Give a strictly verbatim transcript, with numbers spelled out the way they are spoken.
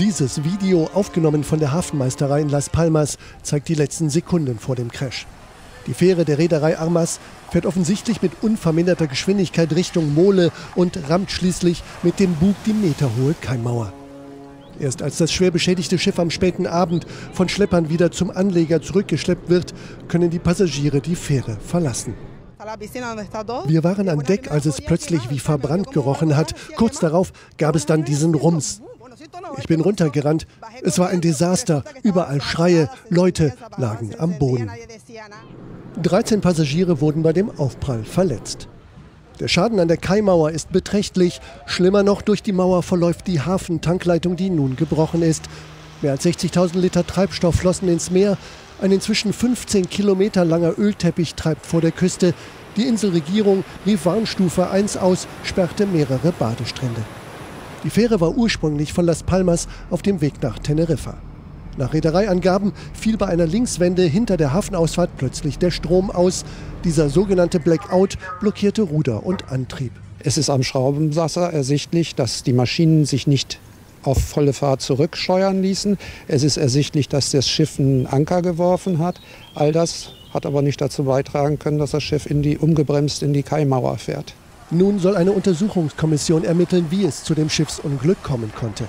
Dieses Video, aufgenommen von der Hafenmeisterei in Las Palmas, zeigt die letzten Sekunden vor dem Crash. Die Fähre der Reederei Armas fährt offensichtlich mit unverminderter Geschwindigkeit Richtung Mole und rammt schließlich mit dem Bug die meterhohe Keimmauer. Erst als das schwer beschädigte Schiff am späten Abend von Schleppern wieder zum Anleger zurückgeschleppt wird, können die Passagiere die Fähre verlassen. Wir waren an Deck, als es plötzlich wie verbrannt gerochen hat. Kurz darauf gab es dann diesen Rums. Ich bin runtergerannt. Es war ein Desaster. Überall Schreie. Leute lagen am Boden. dreizehn Passagiere wurden bei dem Aufprall verletzt. Der Schaden an der Kaimauer ist beträchtlich. Schlimmer noch, durch die Mauer verläuft die Hafentankleitung, die nun gebrochen ist. Mehr als sechzigtausend Liter Treibstoff flossen ins Meer. Ein inzwischen fünfzehn Kilometer langer Ölteppich treibt vor der Küste. Die Inselregierung rief Warnstufe eins aus, sperrte mehrere Badestrände. Die Fähre war ursprünglich von Las Palmas auf dem Weg nach Teneriffa. Nach Reedereiangaben fiel bei einer Linkswende hinter der Hafenausfahrt plötzlich der Strom aus. Dieser sogenannte Blackout blockierte Ruder und Antrieb. Es ist am Schraubensasser ersichtlich, dass die Maschinen sich nicht auf volle Fahrt zurückscheuern ließen. Es ist ersichtlich, dass das Schiff einen Anker geworfen hat. All das hat aber nicht dazu beitragen können, dass das Schiff in die, umgebremst in die Kaimauer fährt. Nun soll eine Untersuchungskommission ermitteln, wie es zu dem Schiffsunglück kommen konnte.